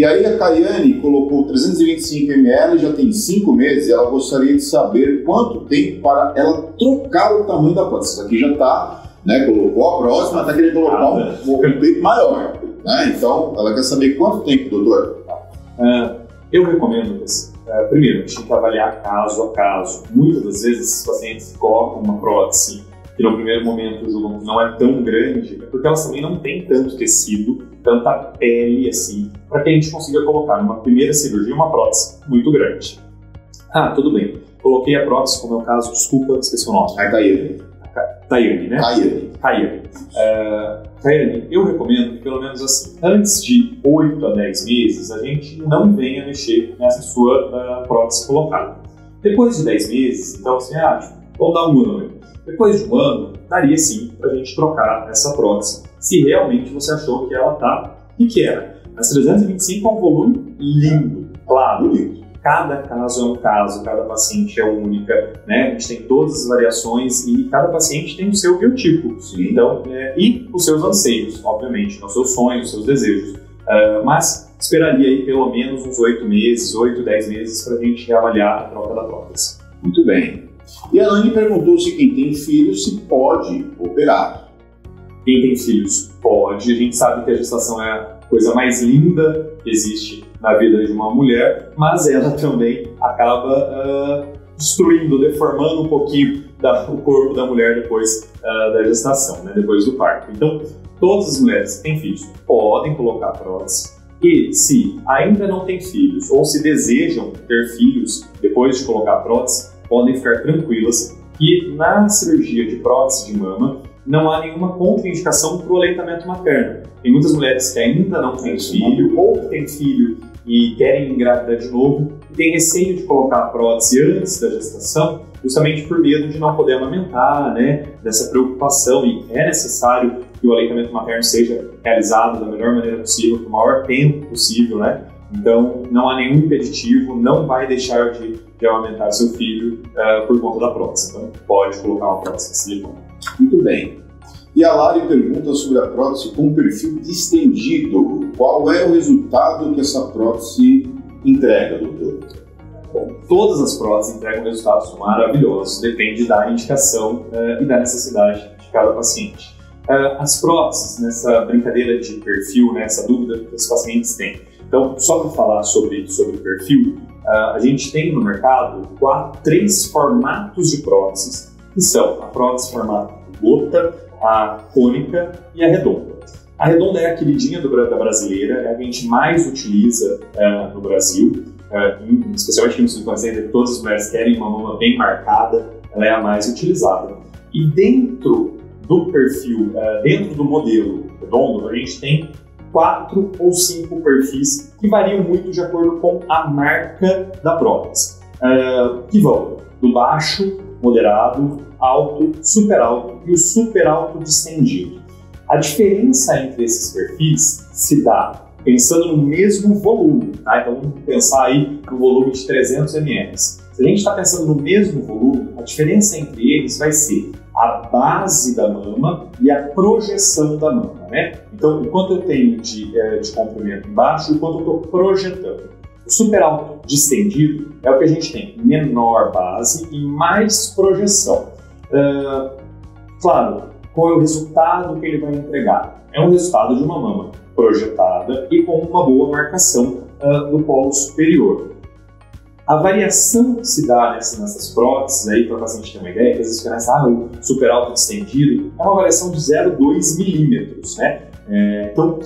E aí a Tayane colocou 325 ml, já tem 5 meses, e ela gostaria de saber quanto tempo para ela trocar o tamanho da planta. Isso aqui já está, né, colocou a próxima, está querendo colocar um tempo maior. Né? Então, ela quer saber quanto tempo, doutor? Eu recomendo isso. Primeiro, a gente tem que avaliar caso a caso. Muitas das vezes, esses pacientes colocam uma prótese que no primeiro momento o julgam não é tão grande, porque elas também não têm tanto tecido, tanta pele assim, para que a gente consiga colocar numa primeira cirurgia uma prótese muito grande. Ah, tudo bem. Coloquei a prótese, como é o caso, desculpa, esqueci o nome. A Tayane. Tayane, né? Tayane. Tayane, eu recomendo que pelo menos assim, antes de 8 a 10 meses, a gente não venha mexer nessa sua prótese colocada. Depois de 10 meses, então assim, vamos dar um ano. Depois de um ano, daria sim para a gente trocar essa prótese, se realmente você achou que ela está pequena. Mas 325 é um volume lindo, claro, lindo. Cada caso é um caso, cada paciente é única, né? A gente tem todas as variações e cada paciente tem o seu biotipo, então, e os seus anseios, obviamente, os seus sonhos, os seus desejos. Mas esperaria aí pelo menos uns 8 meses, 8, 10 meses para a gente reavaliar a troca da prótese. Muito bem. E a Anne perguntou se quem tem filhos se pode operar. Quem tem filhos pode. A gente sabe que a gestação é a coisa mais linda que existe na vida de uma mulher, mas ela também acaba destruindo, deformando um pouquinho o corpo da mulher depois da gestação, né? Depois do parto. Então, todas as mulheres que têm filhos podem colocar prótese. E se ainda não têm filhos ou se desejam ter filhos depois de colocar prótese, podem ficar tranquilas que na cirurgia de prótese de mama não há nenhuma contraindicação para o aleitamento materno. Tem muitas mulheres que ainda não têm filho ou que têm filho e querem engravidar de novo e têm receio de colocar a prótese antes da gestação, justamente por medo de não poder amamentar, né? Dessa preocupação, e é necessário que o aleitamento materno seja realizado da melhor maneira possível, por maior tempo possível, né? Então, não há nenhum impeditivo, não vai deixar de amamentar seu filho por conta da prótese. Então, pode colocar uma prótese de silicone. Muito bem. E a Lari pergunta sobre a prótese com perfil distendido. Qual é o resultado que essa prótese entrega, doutor? Bom, todas as próteses entregam resultados maravilhosos, depende da indicação e da necessidade de cada paciente. As próteses, nessa brincadeira de perfil, né, essa dúvida que os pacientes têm. Então, só para falar sobre perfil, a gente tem no mercado 3 formatos de próteses, que são a prótese formato gota, a cônica e a redonda. A redonda é a queridinha da brasileira, é a que a gente mais utiliza no Brasil, especialmente no Silicone Center, todas as mulheres querem uma mama bem marcada, ela é a mais utilizada. E dentro do perfil, dentro do modelo redondo, a gente tem 4 ou 5 perfis que variam muito de acordo com a marca da prótese, que vão do baixo, moderado, alto, super alto e o super alto distendido. A diferença entre esses perfis se dá pensando no mesmo volume, tá? Então vamos pensar aí no volume de 300 ml. Se a gente está pensando no mesmo volume, a diferença entre eles vai ser a base da mama e a projeção da mama, né? Então, o quanto eu tenho de comprimento embaixo e o quanto eu estou projetando. O super alto distendido é o que a gente tem menor base e mais projeção. Claro, qual é o resultado que ele vai entregar? É um resultado de uma mama projetada e com uma boa marcação do polo superior. A variação que se dá nessas próteses, aí para o paciente ter uma ideia, que às vezes fica nessa super alto distendido, é uma variação de 0,2 milímetros, né? Então,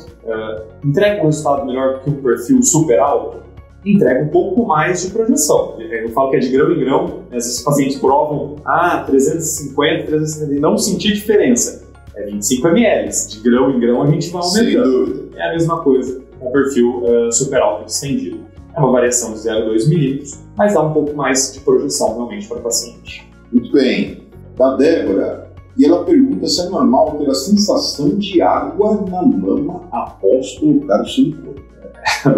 entrega um resultado melhor que um perfil super alto, entrega um pouco mais de projeção. Eu falo que é de grão em grão, esses pacientes provam, 350, 370, não senti diferença. É 25 ml, de grão em grão a gente vai aumentando. É a mesma coisa com o perfil super alto distendido. É uma variação de 0,2 milímetros, mas dá um pouco mais de projeção realmente para o paciente. Muito bem. Da Débora, e ela pergunta se é normal ter a sensação de água na mama após colocar o silicone. Os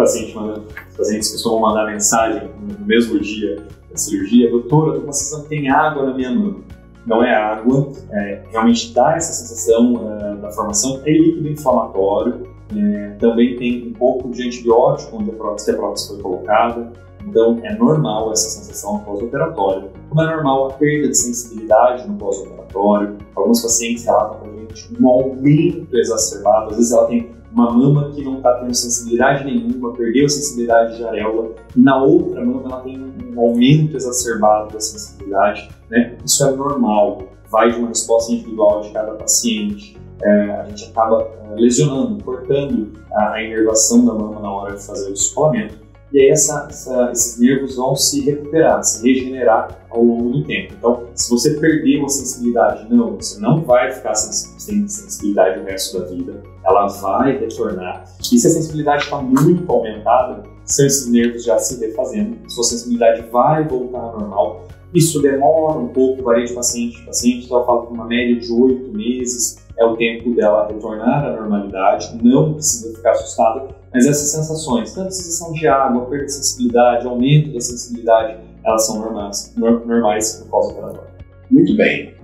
pacientes costumam mandar mensagem no mesmo dia da cirurgia: doutora, estou com a sensação que tem água na minha mama. Não é água, realmente dá essa sensação da formação, é líquido inflamatório. Também tem um pouco de antibiótico onde a prótese foi colocada, então é normal essa sensação pós-operatória. Como é normal a perda de sensibilidade no pós-operatório, alguns pacientes relatam para a gente um aumento exacerbado, às vezes ela tem uma mama que não está tendo sensibilidade nenhuma, perdeu a sensibilidade de areola, e na outra mama ela tem um aumento exacerbado da sensibilidade, né? Isso é normal, vai de uma resposta individual de cada paciente. A gente acaba lesionando, cortando a inervação da mama na hora de fazer o escoamento, e aí esses nervos vão se recuperar, se regenerar ao longo do tempo. Então, se você perder uma sensibilidade, você não vai ficar sem sensibilidade o resto da vida, ela vai retornar. E se a sensibilidade está muito aumentada, são esses nervos já se defazendo, sua sensibilidade vai voltar ao normal. Isso demora um pouco, varia de paciente para paciente, ela fala com uma média de 8 meses, é o tempo dela retornar à normalidade, não precisa ficar assustada, mas essas sensações, tanto a sensação de água, perda de sensibilidade, aumento da sensibilidade, elas são normais no pós-operatório. Muito bem.